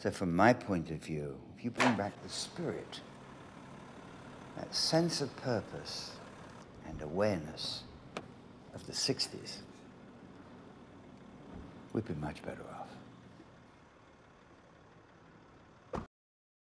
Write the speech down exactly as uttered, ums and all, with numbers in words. So from my point of view, if you bring back the spirit, that sense of purpose and awareness of the sixties, we'd be much better off.